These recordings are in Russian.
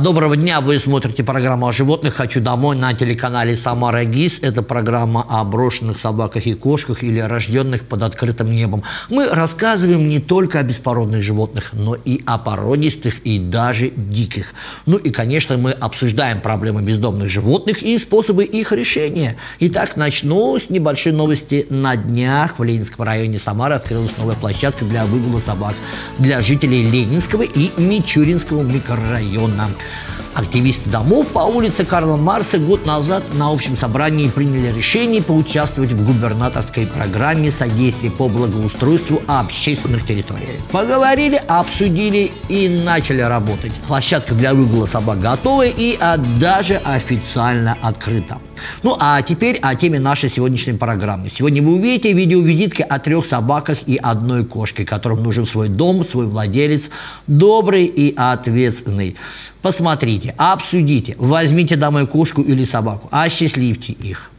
Доброго дня, вы смотрите программу о животных «Хочу домой» на телеканале «Самара ГИС». Это программа о брошенных собаках и кошках или рожденных под открытым небом. Мы рассказываем не только о беспородных животных, но и о породистых и даже диких. Ну и, конечно, мы обсуждаем проблемы бездомных животных и способы их решения. Итак, начну с небольшой новости. На днях в Ленинском районе Самары открылась новая площадка для выгула собак для жителей Ленинского и Мичуринского микрорайона. Активисты домов по улице Карла Маркса год назад на общем собрании приняли решение поучаствовать в губернаторской программе содействия по благоустройству общественных территорий. Поговорили, обсудили и начали работать. Площадка для выгула собак готова и даже официально открыта. Ну а теперь о теме нашей сегодняшней программы. Сегодня вы увидите видеовизитки о 3 собаках и 1 кошке, которым нужен свой дом, свой владелец, добрый и ответственный. Посмотрите, обсудите, возьмите домой кошку или собаку, осчастливьте их.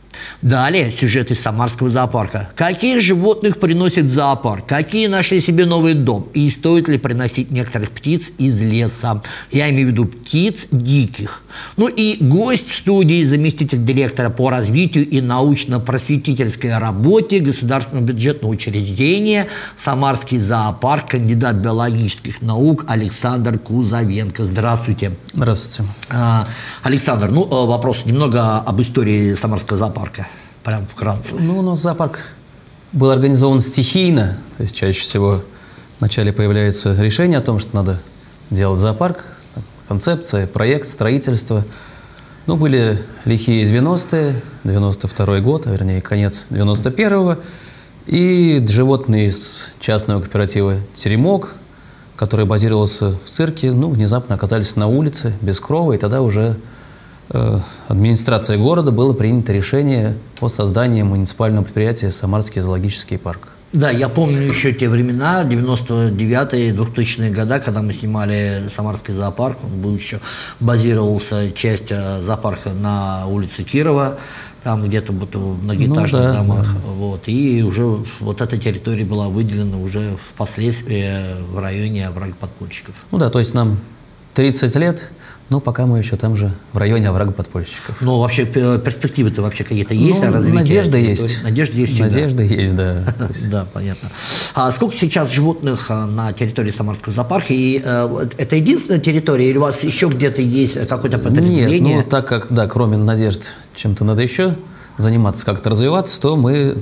Далее сюжет из Самарского зоопарка. Каких животных приносит зоопарк? Какие нашли себе новый дом? И стоит ли приносить некоторых птиц из леса? Я имею в виду птиц диких. Ну и гость в студии, заместитель директора по развитию и научно-просветительской работе Государственного бюджетного учреждения «Самарский зоопарк», кандидат биологических наук Александр Кузовенко. Здравствуйте. Здравствуйте. Александр, ну вопрос немного об истории Самарского зоопарка. Прям вкратце. Ну, у нас зоопарк был организован стихийно, то есть чаще всего вначале появляется решение о том, что надо делать зоопарк, концепция, проект, строительство. Ну, были лихие 90-е, 92-й год, а вернее, конец 91-го, и животные из частного кооператива «Теремок», который базировался в цирке, ну, внезапно оказались на улице, без крова, и тогда уже администрацией города было принято решение о создании муниципального предприятия «Самарский зоологический парк». Да, я помню еще те времена, 99-е, 2000-е годы, когда мы снимали Самарский зоопарк. Он был еще, базировался часть зоопарка на улице Кирова, там где-то в многоэтажных домах. Да. Вот, и уже вот эта территория была выделена уже впоследствии в районе оврага-подпольщиков. Ну да, то есть нам 30 лет. Ну, пока мы еще там же, в районе оврага-подпольщиков. Ну, вообще, перспективы-то вообще какие-то есть? Ну, надежда есть. Надежда есть всегда. Надежда есть, да. Да, понятно. А сколько сейчас животных на территории Самарского зоопарка? И это единственная территория? Или у вас еще где-то есть какое-то подразделение? Нет, ну, так как, да, кроме надежд, чем-то надо еще заниматься, как-то развиваться, то мы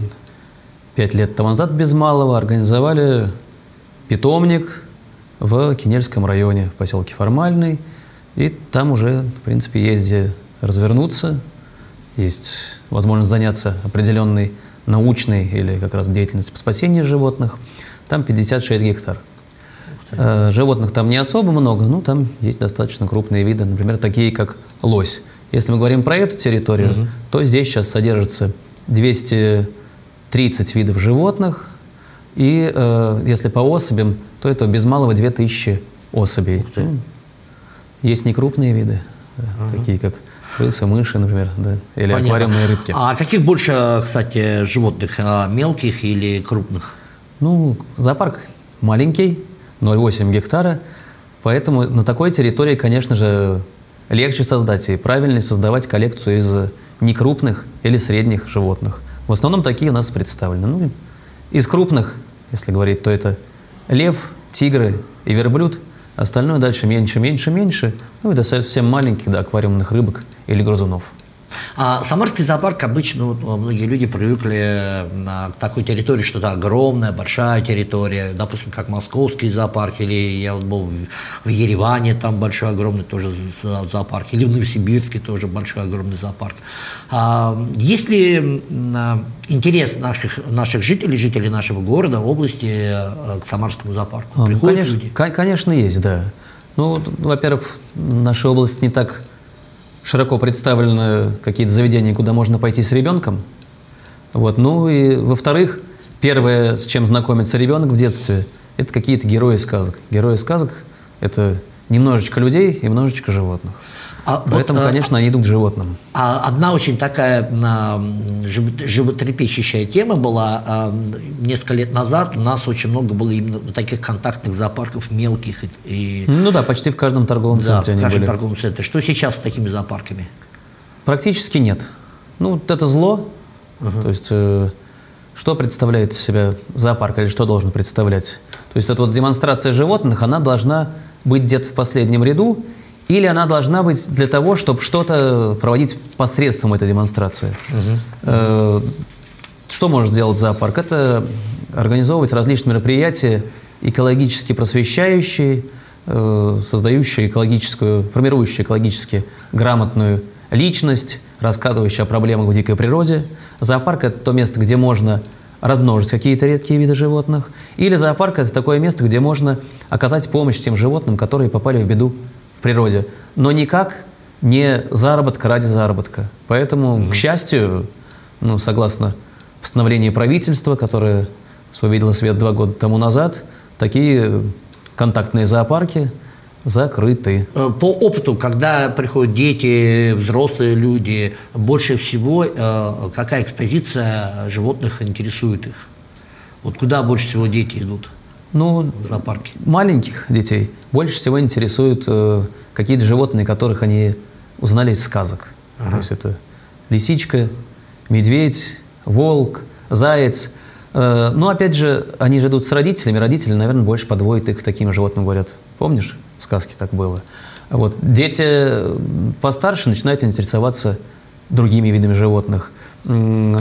5 лет тому назад без малого организовали питомник в Кинельском районе, в поселке Формальный. И там уже, в принципе, есть где развернуться, есть возможность заняться определенной научной или как раз деятельностью по спасению животных. Там 56 гектар. Животных там не особо много, но там есть достаточно крупные виды, например, такие как лось. Если мы говорим про эту территорию, то здесь сейчас содержится 230 видов животных, и если по особям, то это без малого 2000 особей. Есть некрупные виды, такие как крысы, мыши, например, или аквариумные рыбки. А каких больше, кстати, животных, мелких или крупных? Ну, зоопарк маленький, 0,8 гектара, поэтому на такой территории, конечно же, легче создать и правильно создавать коллекцию из некрупных или средних животных. В основном такие у нас представлены. Ну, из крупных, если говорить, то это лев, тигры и верблюд. Остальное дальше меньше, меньше, меньше. Ну и до совсем маленьких, до аквариумных рыбок или грызунов. А Самарский зоопарк обычно, вот, многие люди привыкли к такой территории, что это огромная, большая территория, допустим, как московский зоопарк, или я вот был в Ереване, там большой, огромный тоже зоопарк, или в Новосибирске тоже большой, огромный зоопарк. А есть ли интерес наших жителей, жителей нашего города, области к Самарскому зоопарку? Приходят люди? Конечно, есть, да. Ну, во-первых, наша область не так широко представлены какие-то заведения, куда можно пойти с ребенком. Вот. Ну и, во-вторых, первое, с чем знакомится ребенок в детстве, это какие-то герои сказок. Герои сказок – это немножечко людей и немножечко животных. Поэтому, конечно, они идут к животным. Одна очень такая животрепещущая тема была. Несколько лет назад у нас очень много было именно таких контактных зоопарков мелких. Ну да, почти в каждом торговом центре они были. В каждом торговом центре. Что сейчас с такими зоопарками? Практически нет. Ну, это зло. То есть, что представляет из себя зоопарк или что должен представлять? То есть, эта вот демонстрация животных, она должна быть где-то в последнем ряду. Или она должна быть для того, чтобы что-то проводить посредством этой демонстрации. Что может сделать зоопарк? Это организовывать различные мероприятия, экологически просвещающие, создающие экологическую, формирующие экологически грамотную личность, рассказывающие о проблемах в дикой природе. Зоопарк – это то место, где можно размножить какие-то редкие виды животных. Или зоопарк – это такое место, где можно оказать помощь тем животным, которые попали в беду природе, но никак не заработка ради заработка. Поэтому, к счастью, ну, согласно постановлению правительства, которое увидело свет 2 года тому назад, такие контактные зоопарки закрыты. По опыту, когда приходят дети, взрослые люди, больше всего какая экспозиция животных интересует их? Вот куда больше всего дети идут? Ну, маленьких детей больше всего интересуют какие-то животные, которых они узнали из сказок. То есть это лисичка, медведь, волк, заяц. Но опять же, они же идут с родителями. Родители, наверное, больше подводят их к таким животным, говорят. Помнишь, в сказке так было? Вот. Дети постарше начинают интересоваться другими видами животных.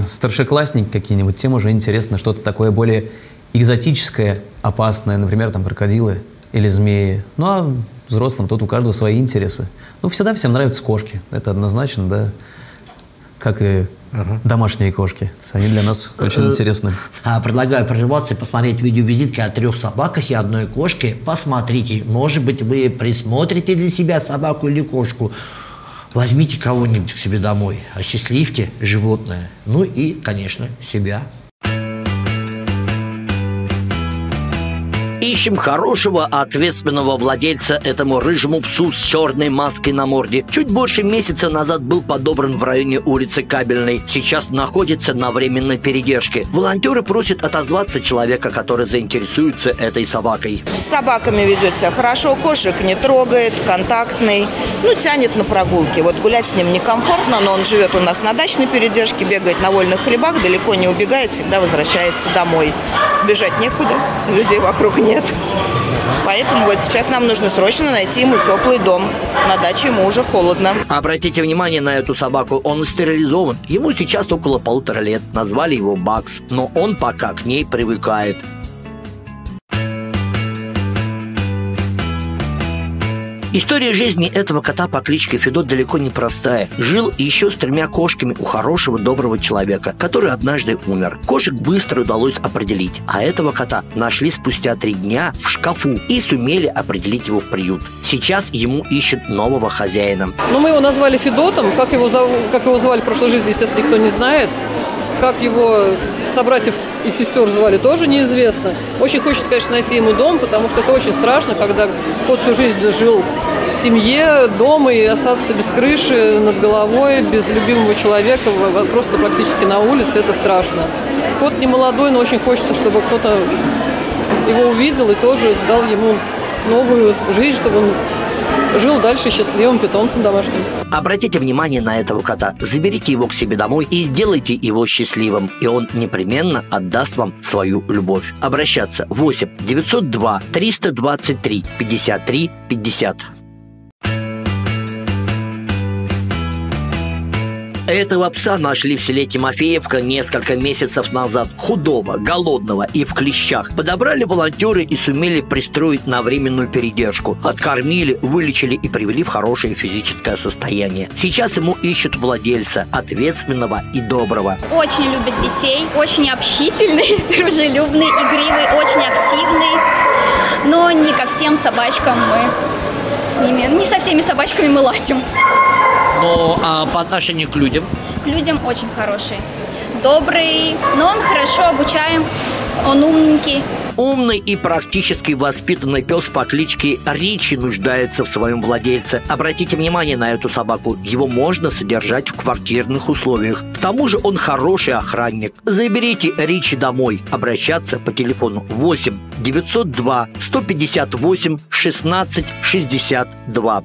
Старшеклассники какие-нибудь, тем уже интересно что-то такое более экзотическое, опасное, например, там крокодилы или змеи. Ну, а взрослым тут у каждого свои интересы. Ну, всегда всем нравятся кошки. Это однозначно, да, как и домашние кошки. Они для нас очень интересны. Предлагаю прерваться и посмотреть видеовизитки о 3 собаках и 1 кошке. Посмотрите, может быть, вы присмотрите для себя собаку или кошку. Возьмите кого-нибудь к себе домой, осчастливьте животное. Ну и, конечно, себя. Ищем хорошего, ответственного владельца этому рыжему псу с черной маской на морде. Чуть больше месяца назад был подобран в районе улицы Кабельной. Сейчас находится на временной передержке. Волонтеры просят отозваться человека, который заинтересуется этой собакой. С собаками ведет себя хорошо, кошек не трогает, контактный, ну, тянет на прогулки. Вот гулять с ним некомфортно, но он живет у нас на дачной передержке, бегает на вольных хлебах, далеко не убегает, всегда возвращается домой. Бежать некуда, людей вокруг нет. Поэтому вот сейчас нам нужно срочно найти ему теплый дом. На даче ему уже холодно. Обратите внимание на эту собаку. Он стерилизован. Ему сейчас около 1,5 лет. Назвали его Бакс. Но он пока к ней привыкает. История жизни этого кота по кличке Федот далеко не простая. Жил еще с 3 кошками у хорошего, доброго человека, который однажды умер. Кошек быстро удалось определить, а этого кота нашли спустя 3 дня в шкафу и сумели определить его в приют. Сейчас ему ищут нового хозяина. Ну, мы его назвали Федотом. Как его звали в прошлой жизни, естественно, никто не знает. Как его собратьев и сестер звали, тоже неизвестно. Очень хочется, конечно, найти ему дом, потому что это очень страшно, когда кот всю жизнь жил в семье, дома, и остаться без крыши над головой, без любимого человека, просто практически на улице, это страшно. Кот не молодой, но очень хочется, чтобы кто-то его увидел и тоже дал ему новую жизнь, чтобы он жил дальше счастливым питомцем домашним. Обратите внимание на этого кота. Заберите его к себе домой и сделайте его счастливым. И он непременно отдаст вам свою любовь. Обращаться 8-902-323-53-50. Этого пса нашли в селе Тимофеевка несколько месяцев назад. Худого, голодного и в клещах. Подобрали волонтеры и сумели пристроить на временную передержку. Откормили, вылечили и привели в хорошее физическое состояние. Сейчас ему ищут владельца, ответственного и доброго. Очень любит детей, очень общительный, дружелюбный, игривый, очень активный. Но не ко всем собачкам мы с ними, не со всеми собачками мы ладим. Но по отношению к людям? К людям очень хороший, добрый, но он хорошо обучаем, Он умненький. Умный и практически воспитанный пес по кличке Ричи нуждается в своем владельце. Обратите внимание на эту собаку. Его можно содержать в квартирных условиях. К тому же он хороший охранник. Заберите Ричи домой. Обращаться по телефону 8-902-158-16-62.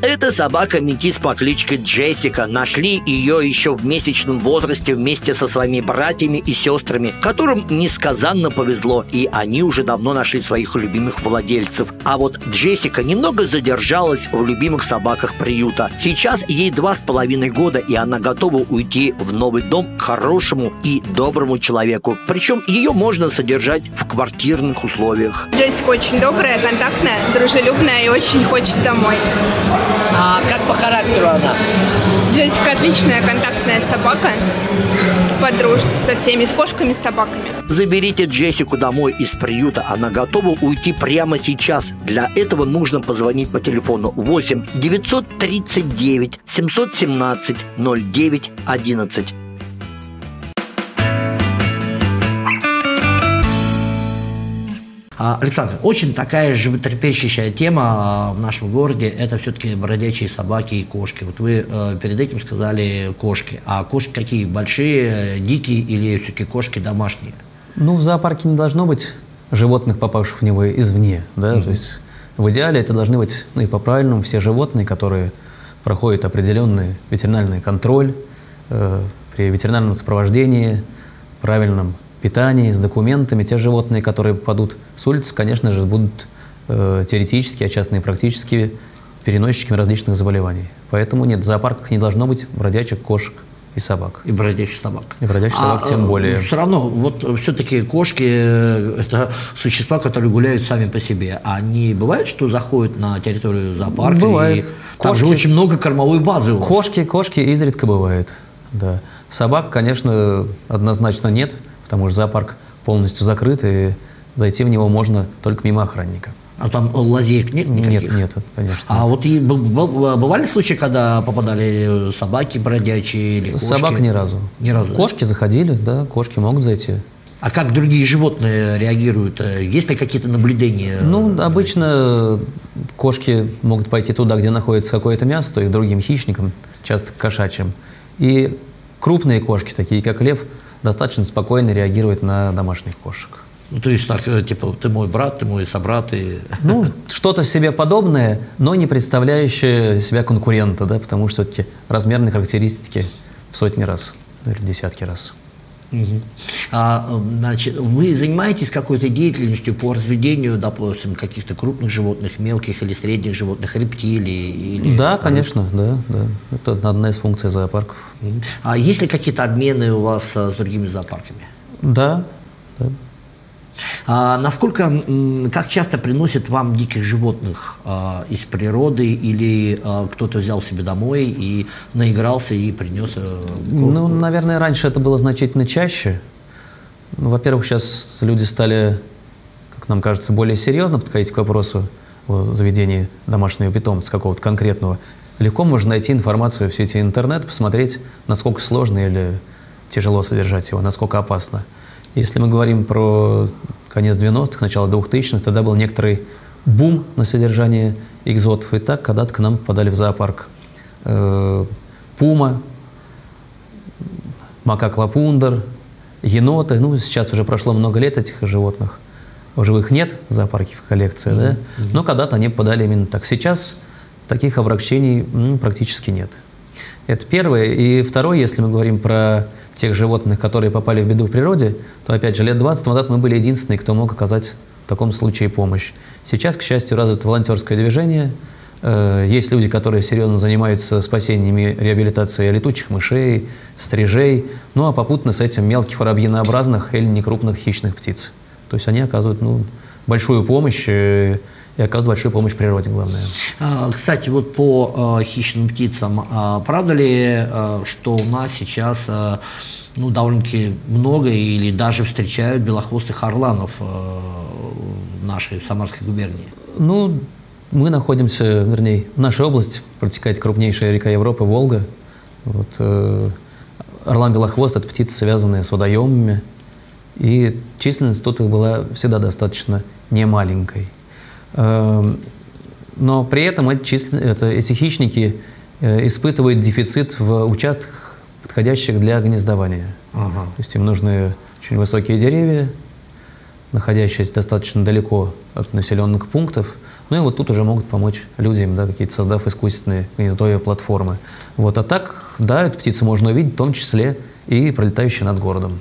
Эта собака-метис по кличке Джессика. Нашли ее еще в месячном возрасте вместе со своими братьями и сестрами, которым несказанно повезло, и они уже давно нашли своих любимых владельцев. А вот Джессика немного задержалась в любимых собаках приюта. Сейчас ей 2,5 года, и она готова уйти в новый дом к хорошему и доброму человеку. Причем ее можно содержать в квартирных условиях. Джессика очень добрая, контактная, дружелюбная и очень хочет домой. А как по характеру она? Джессика отличная контактная собака. Подружится со всеми, с кошками, с собаками. Заберите Джессику домой из приюта. Она готова уйти прямо сейчас. Для этого нужно позвонить по телефону 8-939-717-09-11. Александр, очень такая животрепещущая тема в нашем городе – это все-таки бродячие собаки и кошки. Вот вы перед этим сказали кошки. А кошки какие? Большие, дикие или все-таки кошки домашние? Ну, в зоопарке не должно быть животных, попавших в него извне. Да? То есть в идеале это должны быть, ну и по-правильному, все животные, которые проходят определенный ветеринарный контроль при ветеринарном сопровождении, правильном питании, с документами. Те животные, которые попадут с улицы, конечно же, будут теоретически, а часто и практически переносчиками различных заболеваний. Поэтому нет, в зоопарках не должно быть бродячих кошек и собак. И бродячих собак. И бродячих собак тем более. Все равно, вот все-таки кошки – это существа, которые гуляют сами по себе. Они бывает, что заходят на территорию зоопарка? Бывает. Там же очень много кормовой базы. Кошки изредка бывает, да. Собак, конечно, однозначно нет, потому что зоопарк полностью закрыт, и зайти в него можно только мимо охранника. А там лазеек нет никаких? Нет, конечно. А нет. Вот и бывали случаи, когда попадали собаки бродячие или кошки? Собак ни разу. Ни разу. Кошки заходили, да, кошки могут зайти. А как другие животные реагируют? Есть ли какие-то наблюдения? Ну, обычно кошки могут пойти туда, где находится какое-то мясо, то есть другим хищникам, часто кошачьим. И крупные кошки, такие как лев, достаточно спокойно реагирует на домашних кошек. Ну, то есть так, типа, ты мой брат, ты мой собрат и... Ну, что-то себе подобное, но не представляющее себя конкурента, да, потому что все-таки размерные характеристики в сотни раз, ну, или десятки раз. Угу. Значит, вы занимаетесь какой-то деятельностью по разведению, допустим, каких-то крупных животных, мелких или средних животных, рептилий? Или... Да, конечно, да. Это одна из функций зоопарков. А есть ли какие-то обмены у вас с другими зоопарками? Да. Как часто приносят вам диких животных из природы, или кто-то взял себе домой и наигрался и принес? Ну, наверное, раньше это было значительно чаще. Во-первых, сейчас люди стали, как нам кажется, более серьезно подходить к вопросу о заведении домашнего питомца какого-то конкретного. Легко можно найти информацию в сети интернет, посмотреть, насколько сложно или тяжело содержать его, насколько опасно. Если мы говорим про конец 90-х, начало 2000-х, тогда был некоторый бум на содержание экзотов. И так когда-то к нам попадали в зоопарк пума, макак-лапундер, еноты. Ну, сейчас уже прошло много лет этих животных. Живых нет в зоопарке, в коллекции, да? Но когда-то они попадали именно так. Сейчас таких обращений практически нет. Это первое. И второе, если мы говорим про тех животных, которые попали в беду в природе, то, опять же, лет 20 назад мы были единственные, кто мог оказать в таком случае помощь. Сейчас, к счастью, развито волонтерское движение. Есть люди, которые серьезно занимаются спасением и реабилитацией летучих мышей, стрижей, ну а попутно с этим мелких воробьинообразных или некрупных хищных птиц. То есть они оказывают большую помощь, и оказывать большую помощь природе, главное. Кстати, вот по хищным птицам, правда ли, что у нас сейчас довольно-таки много или даже встречают белохвостых орланов в нашей Самарской губернии? Ну, мы находимся, вернее, в нашей области протекает крупнейшая река Европы, Волга. Вот, Орлан-белохвост — это птицы, связанные с водоемами, и численность тут их была всегда достаточно немаленькой. Но при этом эти хищники испытывают дефицит в участках, подходящих для гнездования. Ага. То есть им нужны очень высокие деревья, находящиеся достаточно далеко от населенных пунктов. Ну и вот тут уже могут помочь людям, да, какие-то создав искусственные гнездовые платформы. Вот. А так, да, эту птицу можно увидеть, в том числе и пролетающие над городом.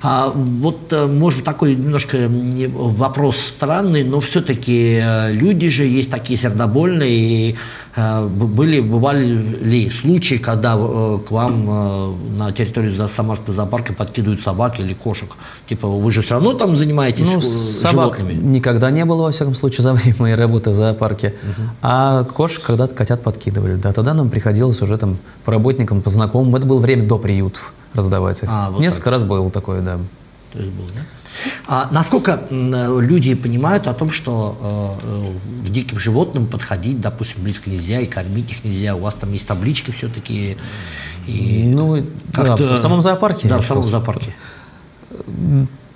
Вот, может, такой немножко вопрос странный, но все-таки люди же есть такие сердобольные, и бывали ли случаи, когда к вам на территорию Самарского зоопарка подкидывают собак или кошек? Типа, вы же все равно там занимаетесь животными? Собак никогда не было, во всяком случае, за время моей работы в зоопарке. Угу. А кошек когда-то котят подкидывали. Да, тогда нам приходилось уже там по работникам, по знакомым. Это было время до приютов раздавать их. Вот несколько раз было такое, да. То есть было, да? Насколько люди понимают о том, что к диким животным подходить, допустим, близко нельзя, и кормить их нельзя? У вас там есть таблички все-таки? Ну, да, в самом зоопарке? Да, в самом зоопарке.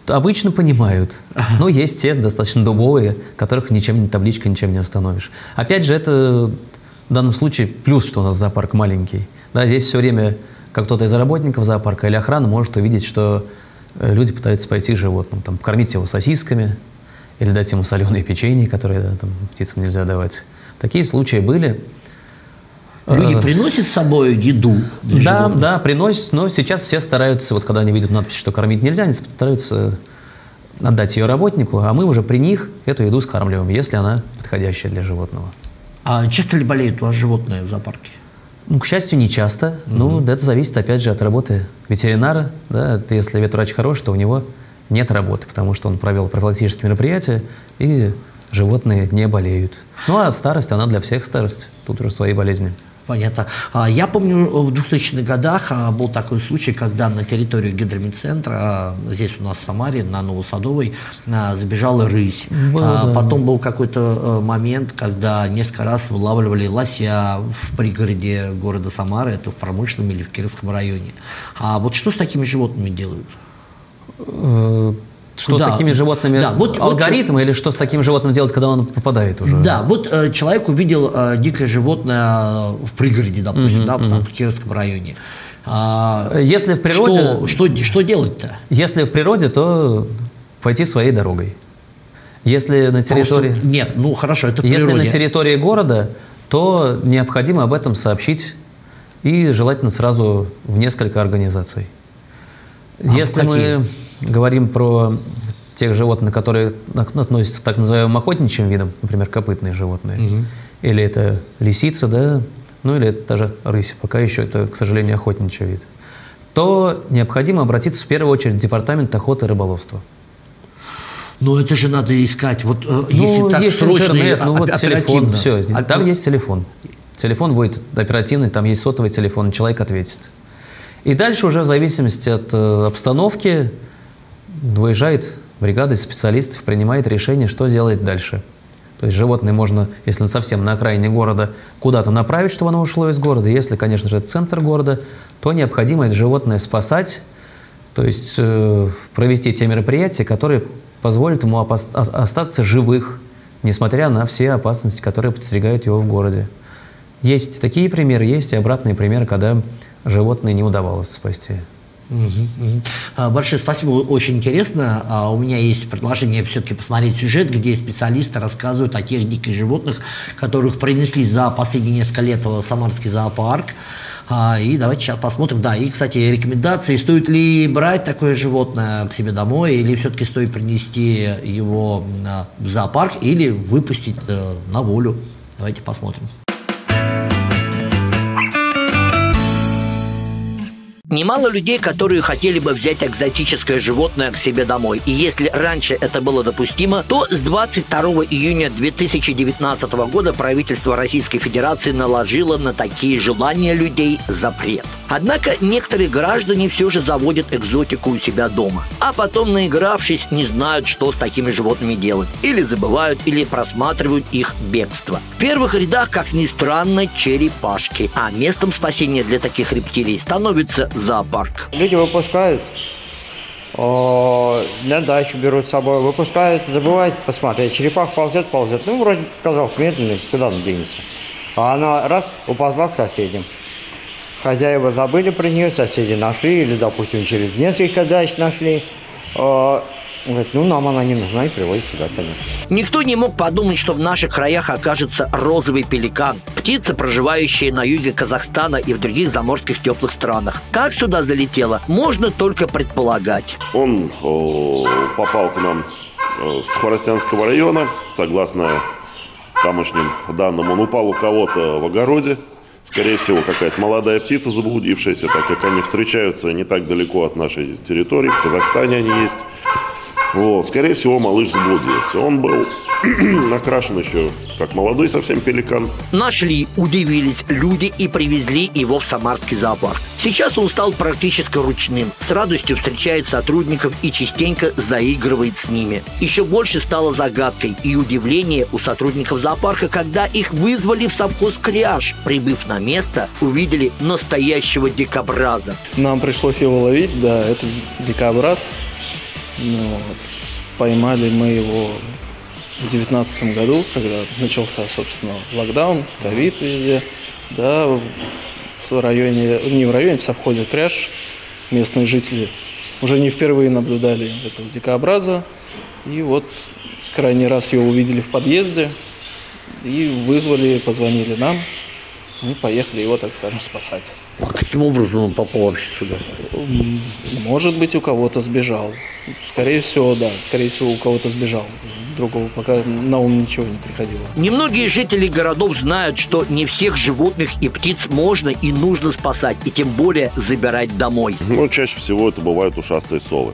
Обычно понимают. Но есть те достаточно дубовые, которых ничем, табличкой ничем не остановишь. Опять же, это в данном случае плюс, что у нас зоопарк маленький. Да, здесь все время как кто-то из работников зоопарка или охраны может увидеть, что люди пытаются пойти к животным, там, покормить его сосисками или дать ему соленые печенье, которые, да, там, птицам нельзя давать. Такие случаи были. Люди приносят с собой еду? Да, животных? Да, приносят, но сейчас все стараются, вот когда они видят надпись, что кормить нельзя, они стараются отдать ее работнику, а мы уже при них эту еду скармливаем, если она подходящая для животного. А часто ли болеют у вас животные в зоопарке? Ну, к счастью, не часто. Ну, это зависит, опять же, от работы ветеринара. Да? Если ветврач хорош, то у него нет работы, потому что он провел профилактические мероприятия, и животные не болеют. Ну, а старость, она для всех старость. Тут уже свои болезни. Понятно. Я помню, в 2000-х годах был такой случай, когда на территорию гидромедцентра, здесь у нас в Самаре, на Новосадовой, забежала рысь. Да. Потом был какой-то момент, когда несколько раз вылавливали лося в пригороде города Самары, это в Промышленном или в Кировском районе. А вот что с такими животными делают? Что да, с такими животными, да, вот, алгоритм, вот, или что с таким животным делать, когда он попадает уже? Да, вот человек увидел дикое животное в пригороде, допустим, там, в Кировском районе. Если в природе... Что делать-то? Если в природе, то пойти своей дорогой. Если на территории... Нет, ну хорошо, это природа. Если на территории города, то необходимо об этом сообщить, и желательно сразу в несколько организаций. Если мы говорим про тех животных, которые относятся к так называемым охотничьим видам, например, копытные животные, или это лисица, да, ну или это даже рысь, пока еще это, к сожалению, охотничий вид, то необходимо обратиться в первую очередь в Департамент охоты и рыболовства. Но это же надо искать, вот если так есть срочно, интернет, ну вот телефон, все, там есть телефон. Телефон будет оперативный, там есть сотовый телефон, человек ответит. И дальше уже в зависимости от обстановки выезжает бригада из специалистов, принимает решение, что делать дальше. То есть животное можно, если совсем на окраине города, куда-то направить, чтобы оно ушло из города. Если, конечно же, это центр города, то необходимо это животное спасать, то есть провести те мероприятия, которые позволят ему остаться живых, несмотря на все опасности, которые подстерегают его в городе. Есть такие примеры, есть и обратные примеры, когда животное не удавалось спасти. Большое спасибо, очень интересно. У меня есть предложение все-таки посмотреть сюжет, где специалисты рассказывают о тех диких животных, которых принесли за последние несколько лет в Самарский зоопарк. И давайте сейчас посмотрим. Да, и, кстати, рекомендации. Стоит ли брать такое животное к себе домой, или все-таки стоит принести его в зоопарк, или выпустить на волю? Давайте посмотрим. Немало людей, которые хотели бы взять экзотическое животное к себе домой. И если раньше это было допустимо, то с 22 июня 2019 года правительство Российской Федерации наложило на такие желания людей запрет. Однако некоторые граждане все же заводят экзотику у себя дома, а потом, наигравшись, не знают, что с такими животными делать. Или забывают, или просматривают их бегство. В первых рядах, как ни странно, черепашки. А местом спасения для таких рептилий становится зоопарк. Люди выпускают, на дачу берут с собой, выпускают, забывают посмотреть. Черепах ползет, ползет. Ну, вроде казалось медленный, куда она денется. А она раз, уползла к соседям. Хозяева забыли про нее, соседи нашли, или, допустим, через несколько дач нашли. Говорит, ну, нам она не нужна, и приводит сюда, конечно. Никто не мог подумать, что в наших краях окажется розовый пеликан. Птица, проживающая на юге Казахстана и в других заморских теплых странах. Как сюда залетела, можно только предполагать. Он попал к нам с Хворостянского района. Согласно тамошним данным, он упал у кого-то в огороде. Скорее всего, какая-то молодая птица, заблудившаяся, так как они встречаются не так далеко от нашей территории. В Казахстане они есть. Вот. Скорее всего, малыш заблудился. Он был накрашен еще, как молодой совсем пеликан. Нашли, удивились люди и привезли его в Самарский зоопарк. Сейчас он стал практически ручным. С радостью встречает сотрудников и частенько заигрывает с ними. Еще больше стало загадкой и удивление у сотрудников зоопарка, когда их вызвали в совхоз Кряж. Прибыв на место, увидели настоящего дикобраза. Нам пришлось его ловить, да, это дикобраз. Вот. Поймали мы его в 2019 году, когда начался, собственно, локдаун, ковид везде. Да, в районе, не в районе, в совхозе Кряж местные жители уже не впервые наблюдали этого дикобраза. И вот крайний раз его увидели в подъезде и вызвали, позвонили нам. Мы поехали его, так скажем, спасать. А каким образом он попал вообще сюда? Может быть, у кого-то сбежал. Скорее всего, да. Скорее всего, у кого-то сбежал. Другого пока на ум ничего не приходило. Немногие жители городов знают, что не всех животных и птиц можно и нужно спасать, и тем более забирать домой. Ну, чаще всего это бывают ушастые совы.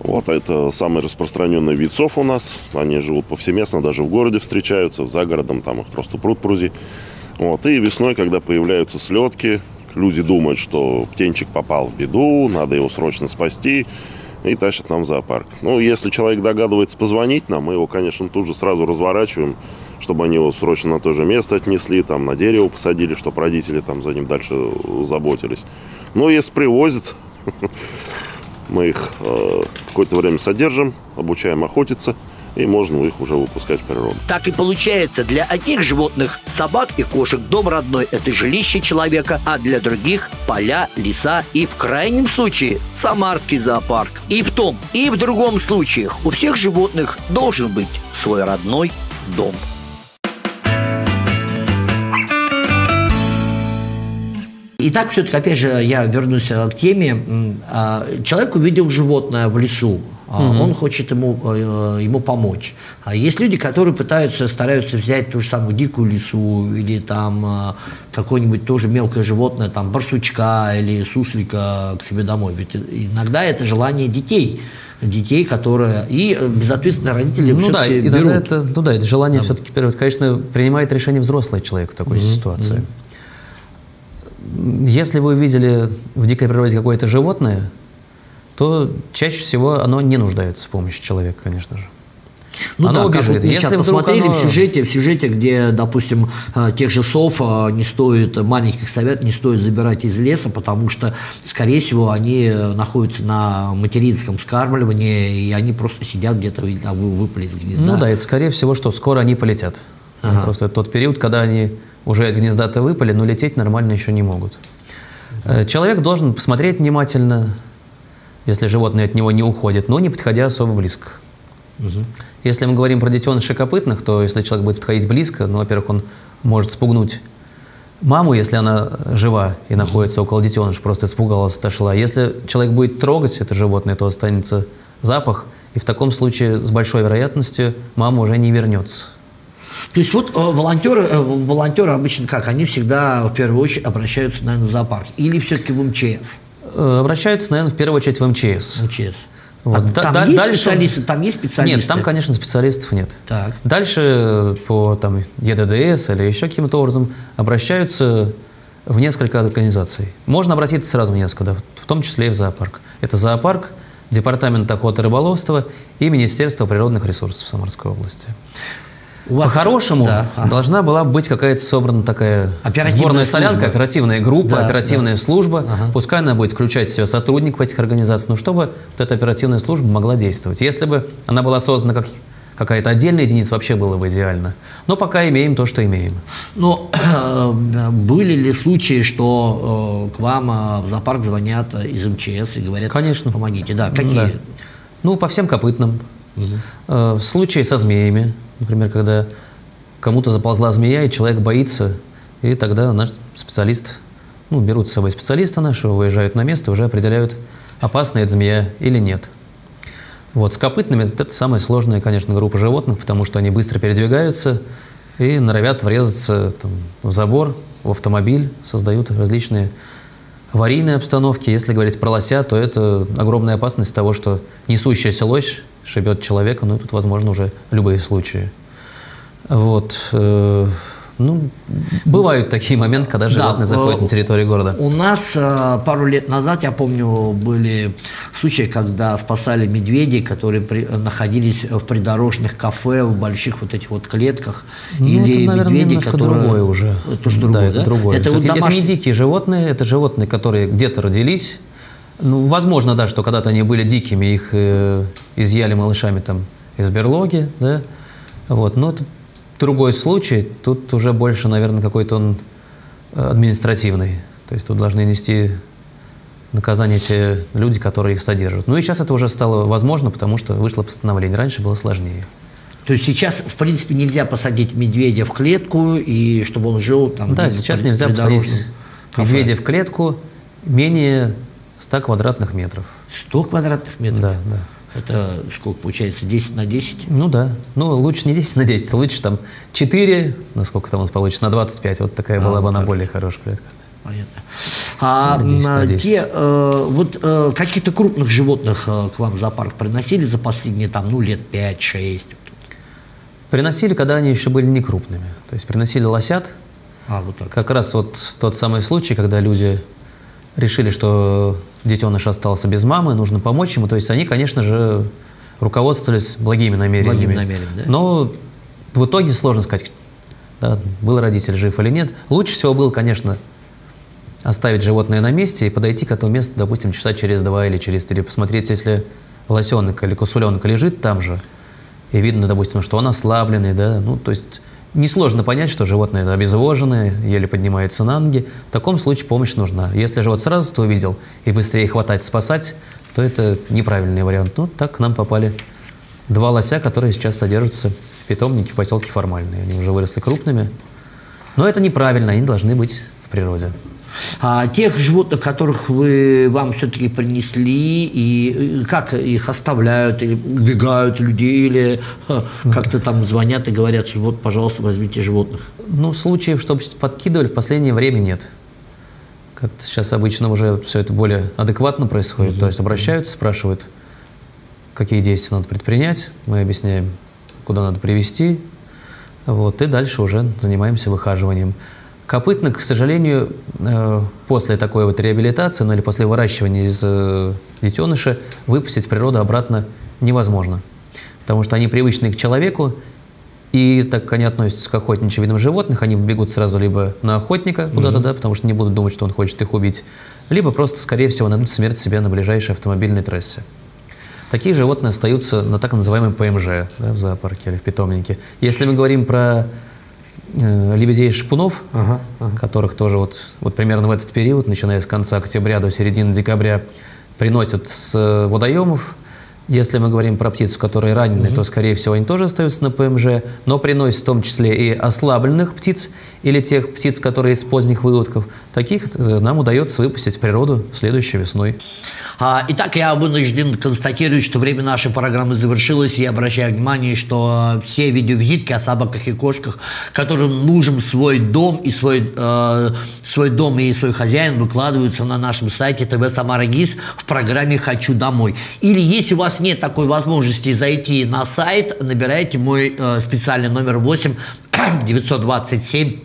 Вот это самый распространенный вид сов у нас. Они живут повсеместно, даже в городе встречаются, за городом там их просто пруд-прузи. Вот, и весной, когда появляются слетки, люди думают, что птенчик попал в беду, надо его срочно спасти, и тащат нам в зоопарк. Ну, если человек догадывается позвонить нам, мы его, конечно, тут же сразу разворачиваем, чтобы они его срочно на то же место отнесли, там, на дерево посадили, чтобы родители там за ним дальше заботились. Но если привозят, мы их какое-то время содержим, обучаем охотиться. И можно их уже выпускать в природу. Так и получается, для одних животных, собак и кошек, дом родной – это жилище человека, а для других – поля, леса и, в крайнем случае, Самарский зоопарк. И в том, и в другом случаях у всех животных должен быть свой родной дом. Итак, все-таки, опять же, я вернусь к теме. Человек увидел животное в лесу. Он хочет ему помочь. Есть люди, которые стараются взять ту же самую дикую лису или там какое-нибудь тоже мелкое животное, там барсучка или суслика к себе домой. Ведь иногда это желание детей, которые и безответственные родители все-таки берут. Это желание все-таки вперед. Конечно, принимает решение взрослый человек в такой ситуации. Если вы увидели в дикой природе какое-то животное, то чаще всего оно не нуждается в помощи человека, конечно же. Оно убежит. Если посмотрели в сюжете, где, допустим, тех же сов маленьких совят не стоит забирать из леса, потому что, скорее всего, они находятся на материнском скармливании, и они просто сидят где-то, выпали из гнезда. Это скорее всего, что скоро они полетят. Просто тот период, когда они уже из гнезда-то выпали, но лететь нормально еще не могут. Человек должен посмотреть внимательно, если животное от него не уходит, но не подходя особо близко. Если мы говорим про детенышей копытных, то если человек будет подходить близко, во-первых, он может спугнуть маму, если она жива и находится около детеныша, просто испугалась, отошла. Если человек будет трогать это животное, то останется запах, и в таком случае с большой вероятностью мама уже не вернется. То есть вот волонтеры обычно как? Они всегда в первую очередь обращаются, наверное, в зоопарк или все-таки в МЧС? Обращаются, наверное, в первую очередь в МЧС. Там есть специалисты? Нет, там, конечно, специалистов нет. Так. Дальше по ЕДДС или еще каким-то образом обращаются в несколько организаций. Можно обратиться сразу в несколько, в том числе и в зоопарк. Это зоопарк, Департамент охоты и рыболовства и Министерство природных ресурсов Самарской области. По-хорошему, да, должна была быть какая-то собрана такая сборная солянка, оперативная группа, да, оперативная служба. Ага. Пускай она будет включать в себя сотрудников этих организаций, но чтобы вот эта оперативная служба могла действовать. Если бы она была создана как какая-то отдельная единица, вообще было бы идеально. Но пока имеем то, что имеем. Но были ли случаи, что к вам в зоопарк звонят из МЧС и говорят: конечно, помогите? Да, какие? Да. Ну, по всем копытным. Угу. В случае со змеями, например, когда кому-то заползла змея, и человек боится, и тогда наш специалист, ну, берут с собой специалиста нашего, выезжают на место, уже определяют, опасная эта змея или нет. Вот, с копытными это самая сложная, конечно, группа животных, потому что они быстро передвигаются и норовят врезаться там в забор, в автомобиль, создают различные аварийные обстановки. Если говорить про лося, то это огромная опасность того, что несущаяся лось шибет человека, ну и тут, возможно, уже любые случаи. Вот. Ну, бывают такие моменты, когда животные заходят на территорию города. У нас пару лет назад, я помню, были случаи, когда спасали медведей, которые находились в придорожных кафе, в больших вот этих вот клетках. Ну, или это, наверное, медведи, которые... другое уже. Это же другое, да? Это другое. Это, вот домашние... это не дикие животные, это животные, которые где-то родились. Ну, возможно, да, что когда-то они были дикими, их изъяли малышами там из берлоги, да? Вот, но это другой случай, тут уже больше, наверное, какой-то он административный. То есть тут должны нести наказание те люди, которые их содержат. Ну и сейчас это уже стало возможно, потому что вышло постановление. Раньше было сложнее. То есть сейчас, в принципе, нельзя посадить медведя в клетку, и чтобы он жил там... Да, сейчас нельзя посадить медведя в клетку менее 100 квадратных метров. 100 квадратных метров? Да, да. Это сколько получается? 10 на 10? Ну да. Ну, лучше не 10 на 10, лучше там 4, насколько там у нас получится, на 25. Вот такая была бы она более хорошая клетка. Понятно. А те, каких-то крупных животных к вам в зоопарк приносили за последние там, ну, лет 5-6? Приносили, когда они еще были не крупными. То есть приносили лосят. А, вот так. Как раз вот тот самый случай, когда люди решили, что детеныш остался без мамы, нужно помочь ему. То есть они, конечно же, руководствовались благими намерениями. Да? Но в итоге сложно сказать, да, был родитель жив или нет. Лучше всего было, конечно, оставить животное на месте и подойти к этому месту, допустим, часа через 2 или через 3. Посмотреть, если лосенок или косуленок лежит там же, и видно, допустим, что он ослабленный, да, ну, то есть... Несложно понять, что животное обезвоженное, еле поднимается на ноги. В таком случае помощь нужна. Если же вот сразу ты увидел и быстрее хватать, спасать, то это неправильный вариант. Ну, так к нам попали 2 лося, которые сейчас содержатся в питомнике в поселке Формальный. Они уже выросли крупными. Но это неправильно, они должны быть в природе. А тех животных, которых вам все-таки принесли, и как их оставляют, или убегают люди, или как-то там звонят и говорят, что вот, пожалуйста, возьмите животных? Ну, случаев, чтобы подкидывали, в последнее время нет. Как-то сейчас обычно уже все это более адекватно происходит. То есть обращаются, спрашивают, какие действия надо предпринять, мы объясняем, куда надо привезти, вот, и дальше уже занимаемся выхаживанием. Копытных, к сожалению, после такой вот реабилитации, ну или после выращивания из детеныша, выпустить в природу обратно невозможно. Потому что они привычны к человеку, и так как они относятся к охотничьим видам животных, они бегут сразу либо на охотника куда-то, да, потому что не будут думать, что он хочет их убить, либо просто, скорее всего, найдут смерть себе на ближайшей автомобильной трассе. Такие животные остаются на так называемом ПМЖ, да, в зоопарке или в питомнике. Если мы говорим про лебедей-шпунов, которых тоже вот примерно в этот период, начиная с конца октября до середины декабря, приносят с водоемов. Если мы говорим про птицу, которые ранены, то, скорее всего, они тоже остаются на ПМЖ, но приносят в том числе и ослабленных птиц или тех птиц, которые из поздних выводков. Таких нам удается выпустить в природу следующей весной. Итак, я вынужден констатировать, что время нашей программы завершилось. Я обращаю внимание, что все видеовизитки о собаках и кошках, которым нужен свой дом и свой хозяин, выкладываются на нашем сайте ТВ Самара ГИС в программе «Хочу домой». Или если у вас нет такой возможности зайти на сайт, набирайте мой специальный номер 8 927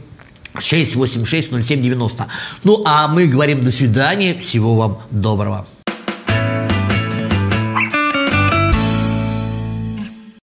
686 07 90. Ну а мы говорим до свидания, всего вам доброго.